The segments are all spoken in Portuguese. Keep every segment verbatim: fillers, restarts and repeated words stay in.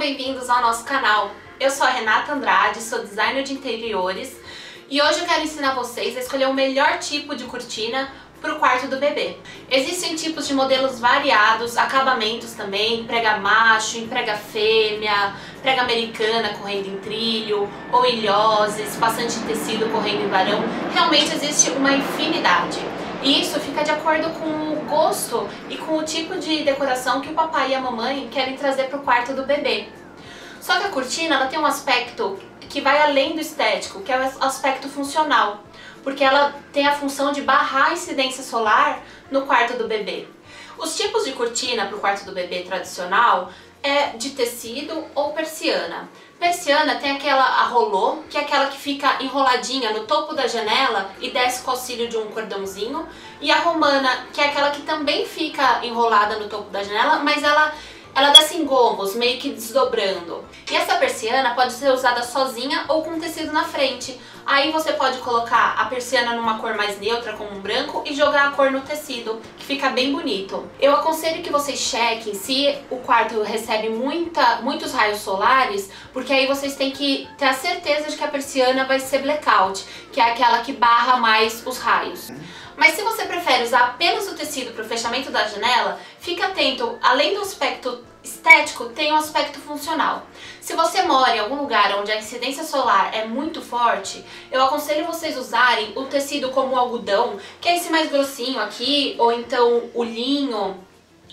Sejam bem-vindos ao nosso canal. Eu sou a Renata Andrade, sou designer de interiores e hoje eu quero ensinar vocês a escolher o melhor tipo de cortina para o quarto do bebê. Existem tipos de modelos variados, acabamentos também, prega macho, prega fêmea, prega americana correndo em trilho, ou ilhoses, passante em tecido correndo em varão. Realmente existe uma infinidade. E isso fica de acordo com o gosto e com o tipo de decoração que o papai e a mamãe querem trazer para o quarto do bebê. Só que a cortina ela tem um aspecto que vai além do estético, que é o aspecto funcional, porque ela tem a função de barrar a incidência solar no quarto do bebê. Os tipos de cortina para o quarto do bebê tradicional é de tecido ou persiana. Persiana tem aquela a rolô, que é aquela que fica enroladinha no topo da janela e desce com o auxílio de um cordãozinho, e a romana, que é aquela que também fica enrolada no topo da janela, mas ela Ela desce em gomos, meio que desdobrando. E essa persiana pode ser usada sozinha ou com tecido na frente. Aí você pode colocar a persiana numa cor mais neutra, como um branco, e jogar a cor no tecido, que fica bem bonito. Eu aconselho que vocês chequem se o quarto recebe muita, muitos raios solares, porque aí vocês têm que ter a certeza de que a persiana vai ser blackout, que é aquela que barra mais os raios. Mas se você prefere usar apenas o tecido para o fechamento da janela, fica atento, além do aspecto estético, tem um aspecto funcional. Se você mora em algum lugar onde a incidência solar é muito forte, eu aconselho vocês usarem o tecido como o algodão, que é esse mais grossinho aqui, ou então o linho,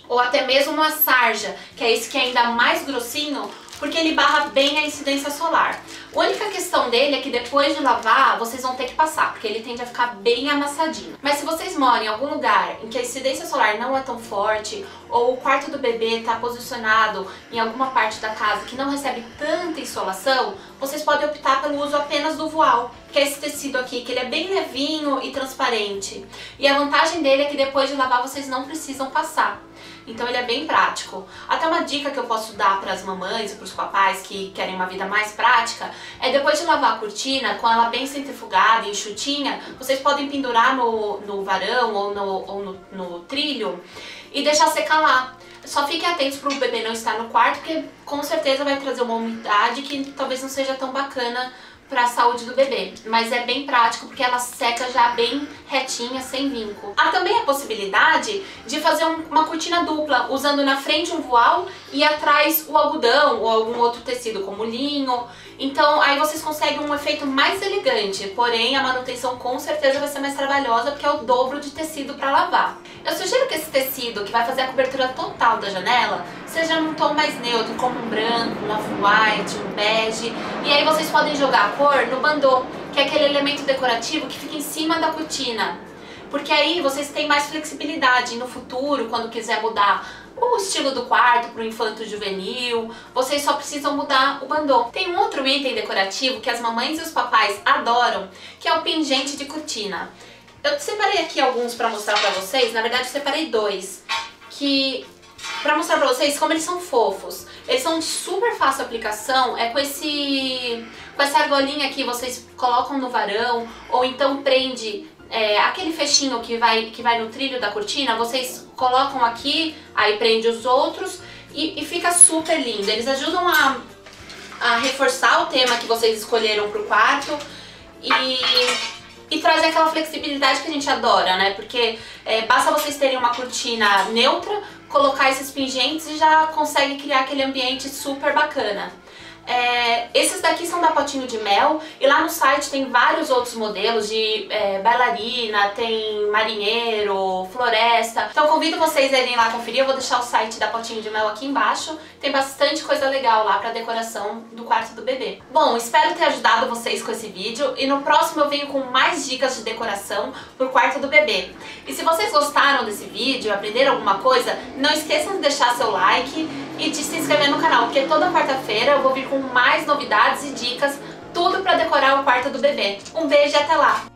ou até mesmo uma sarja, que é esse que é ainda mais grossinho, porque ele barra bem a incidência solar. A única questão dele é que depois de lavar, vocês vão ter que passar, porque ele tende a ficar bem amassadinho. Mas se vocês moram em algum lugar em que a incidência solar não é tão forte, ou o quarto do bebê está posicionado em alguma parte da casa que não recebe tanta insolação, vocês podem optar pelo uso apenas do voal, que é esse tecido aqui, que ele é bem levinho e transparente. E a vantagem dele é que depois de lavar, vocês não precisam passar. Então ele é bem prático. Até uma dica que eu posso dar para as mamães e para os papais que querem uma vida mais prática é depois de lavar a cortina, com ela bem centrifugada e enxutinha, vocês podem pendurar no, no varão ou, no, ou no, no trilho e deixar secar lá. Só fiquem atentos para o bebê não estar no quarto, porque com certeza vai trazer uma umidade que talvez não seja tão bacana para a saúde do bebê, mas é bem prático porque ela seca já bem retinha, sem vinco. Há também a possibilidade de fazer um, uma cortina dupla, usando na frente um voal e atrás o algodão ou algum outro tecido, como linho. Então aí vocês conseguem um efeito mais elegante, porém a manutenção com certeza vai ser mais trabalhosa porque é o dobro de tecido para lavar. Eu sugiro que esse tecido, que vai fazer a cobertura total da janela, seja num tom mais neutro, como um branco, um off-white, um bege, e aí vocês podem jogar a cor no bandô, que é aquele elemento decorativo que fica em cima da cortina, porque aí vocês têm mais flexibilidade no futuro, quando quiser mudar o estilo do quarto para o infanto juvenil, vocês só precisam mudar o bandô. Tem um outro item decorativo que as mamães e os papais adoram, que é o pingente de cortina. Eu separei aqui alguns para mostrar para vocês, na verdade eu separei dois, que para mostrar para vocês como eles são fofos. Eles são de super fácil aplicação, é com esse com essa argolinha aqui vocês colocam no varão, ou então prende é, aquele fechinho que vai, que vai no trilho da cortina, vocês colocam aqui, aí prende os outros e, e fica super lindo. Eles ajudam a, a reforçar o tema que vocês escolheram para o quarto e... E traz aquela flexibilidade que a gente adora, né? Porque é, basta vocês terem uma cortina neutra, colocar esses pingentes e já consegue criar aquele ambiente super bacana. É, esses daqui são da Potinho de Mel e lá no site tem vários outros modelos de é, bailarina, tem marinheiro, floresta. Então convido vocês a irem lá conferir, eu vou deixar o site da Potinho de Mel aqui embaixo. Tem bastante coisa legal lá pra decoração do quarto do bebê. Bom, espero ter ajudado vocês com esse vídeo e no próximo eu venho com mais dicas de decoração pro quarto do bebê. E se vocês gostaram desse vídeo, aprenderam alguma coisa, não esqueçam de deixar seu like e de se inscrever no canal, porque toda quarta-feira eu vou vir com mais novidades e dicas, tudo para decorar o quarto do bebê. Um beijo e até lá!